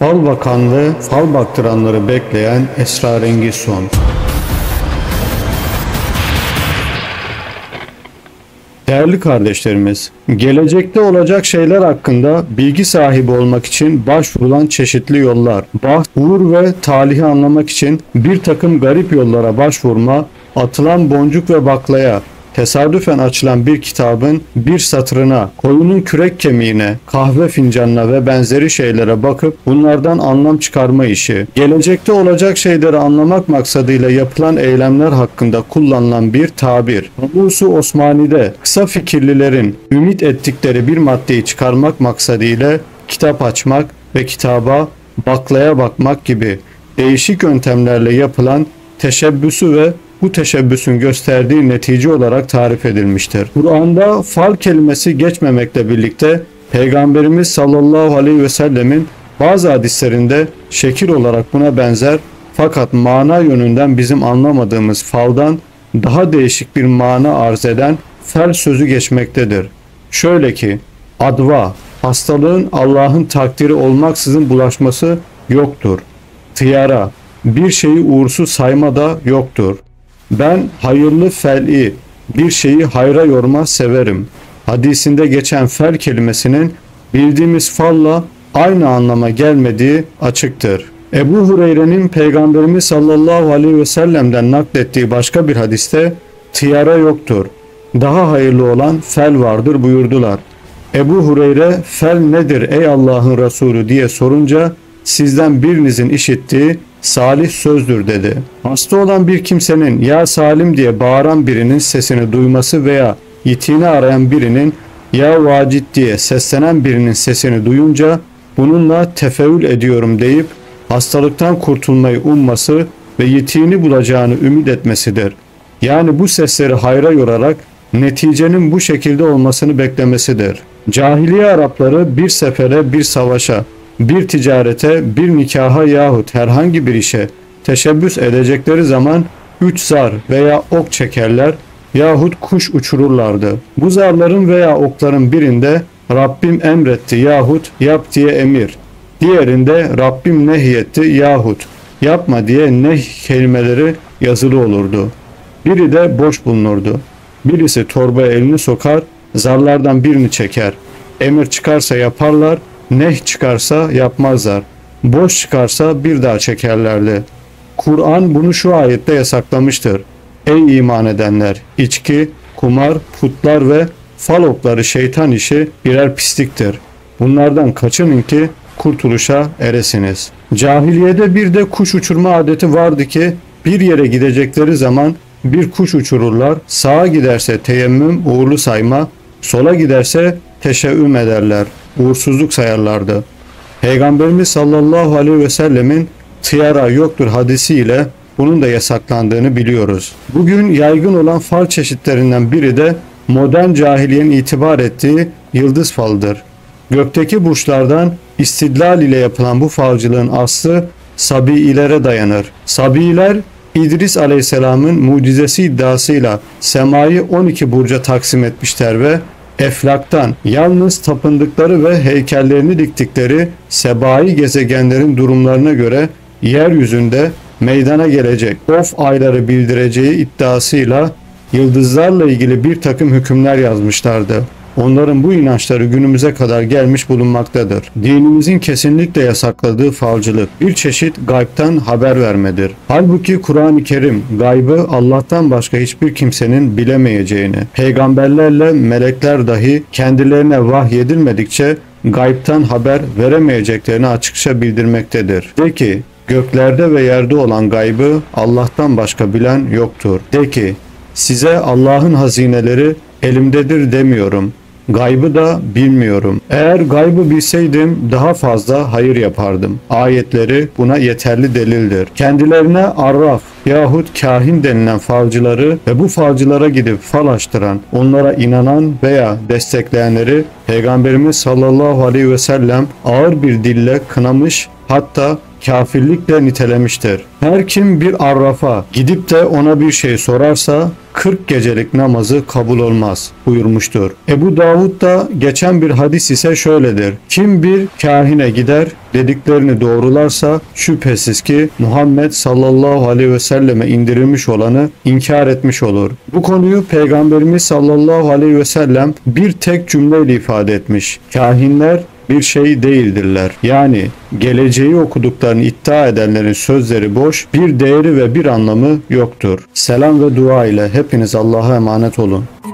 Fal bakanlığı, fal baktıranları bekleyen esrarengiz son. Değerli kardeşlerimiz, gelecekte olacak şeyler hakkında bilgi sahibi olmak için başvurulan çeşitli yollar, baht, uğur ve talihi anlamak için bir takım garip yollara başvurma, atılan boncuk ve baklaya, tesadüfen açılan bir kitabın bir satırına, koyunun kürek kemiğine, kahve fincanına ve benzeri şeylere bakıp bunlardan anlam çıkarma işi, gelecekte olacak şeyleri anlamak maksadıyla yapılan eylemler hakkında kullanılan bir tabir. Rûs-u Osmani'de kısa fikirlilerin ümit ettikleri bir maddeyi çıkarmak maksadıyla kitap açmak ve kitaba, baklaya bakmak gibi değişik yöntemlerle yapılan teşebbüsü ve bu teşebbüsün gösterdiği netice olarak tarif edilmiştir. Kur'an'da fal kelimesi geçmemekle birlikte Peygamberimiz sallallahu aleyhi ve sellemin bazı hadislerinde şekil olarak buna benzer fakat mana yönünden bizim anlamadığımız faldan daha değişik bir mana arz eden fel sözü geçmektedir. Şöyle ki, adva, hastalığın Allah'ın takdiri olmaksızın bulaşması yoktur. Tiyara, bir şeyi uğursuz sayma da yoktur. Ben hayırlı fel'i, bir şeyi hayra yorma severim. Hadisinde geçen fel kelimesinin bildiğimiz falla aynı anlama gelmediği açıktır. Ebu Hureyre'nin Peygamberimiz sallallahu aleyhi ve sellem'den naklettiği başka bir hadiste tiyara yoktur, daha hayırlı olan fel vardır buyurdular. Ebu Hureyre, fel nedir ey Allah'ın Resulü diye sorunca, sizden birinizin işittiği salih sözdür dedi. Hasta olan bir kimsenin ya salim diye bağıran birinin sesini duyması veya yitiğini arayan birinin ya vacid diye seslenen birinin sesini duyunca bununla tefeül ediyorum deyip hastalıktan kurtulmayı umması ve yitiğini bulacağını ümit etmesidir. Yani bu sesleri hayra yorarak neticenin bu şekilde olmasını beklemesidir. Cahiliye Arapları bir sefere, bir savaşa, bir ticarete, bir nikaha yahut herhangi bir işe teşebbüs edecekleri zaman 3 zar veya ok çekerler yahut kuş uçururlardı. Bu zarların veya okların birinde Rabbim emretti yahut yap diye emir, diğerinde Rabbim nehyetti yahut yapma diye nehy kelimeleri yazılı olurdu. Biri de boş bulunurdu. Birisi torbaya elini sokar, zarlardan birini çeker. Emir çıkarsa yaparlar, neh çıkarsa yapmazlar, boş çıkarsa bir daha çekerlerdi. Kur'an bunu şu ayette yasaklamıştır. Ey iman edenler! İçki, kumar, putlar ve fal okları şeytan işi birer pisliktir. Bunlardan kaçının ki kurtuluşa eresiniz. Cahiliyede bir de kuş uçurma adeti vardı ki bir yere gidecekleri zaman bir kuş uçururlar, sağa giderse teyemmüm, uğurlu sayma, sola giderse teşebbüm ederler, uğursuzluk sayarlardı. Peygamberimiz sallallahu aleyhi ve sellemin tiyara yoktur hadisiyle bunun da yasaklandığını biliyoruz. Bugün yaygın olan fal çeşitlerinden biri de modern cahiliyenin itibar ettiği yıldız falıdır. Gökteki burçlardan istidlal ile yapılan bu falcılığın aslı Sabi'ilere dayanır. Sabi'iler, İdris aleyhisselamın mucizesi iddiasıyla semayı 12 burca taksim etmişler ve Eflak'tan yalnız tapındıkları ve heykellerini diktikleri sebai gezegenlerin durumlarına göre yeryüzünde meydana gelecek of ayları bildireceği iddiasıyla yıldızlarla ilgili bir takım hükümler yazmışlardı. Onların bu inançları günümüze kadar gelmiş bulunmaktadır. Dinimizin kesinlikle yasakladığı falcılık bir çeşit gaybtan haber vermedir. Halbuki Kur'an-ı Kerim gaybı Allah'tan başka hiçbir kimsenin bilemeyeceğini, peygamberlerle melekler dahi kendilerine vahyedilmedikçe gaybtan haber veremeyeceklerini açıkça bildirmektedir. De ki, göklerde ve yerde olan gaybı Allah'tan başka bilen yoktur. De ki, size Allah'ın hazineleri elimdedir demiyorum. Gaybı da bilmiyorum. Eğer gaybı bilseydim daha fazla hayır yapardım. Ayetleri buna yeterli delildir. Kendilerine arrâf yahut kâhin denilen falcıları ve bu falcılara gidip fal açtıran, onlara inanan veya destekleyenleri Peygamberimiz sallallahu aleyhi ve sellem ağır bir dille kınamış, hatta kafirlikle nitelemiştir. Her kim bir arrafa gidip de ona bir şey sorarsa 40 gecelik namazı kabul olmaz buyurmuştur. Ebu Davud'da geçen bir hadis ise şöyledir. Kim bir kahine gider dediklerini doğrularsa şüphesiz ki Muhammed sallallahu aleyhi ve selleme indirilmiş olanı inkar etmiş olur. Bu konuyu Peygamberimiz sallallahu aleyhi ve sellem bir tek cümleyle ifade etmiş. Kâhinler bir şey değildirler. Yani geleceği okuduklarını iddia edenlerin sözleri boş, bir değeri ve bir anlamı yoktur. Selam ve dua ile hepiniz Allah'a emanet olun.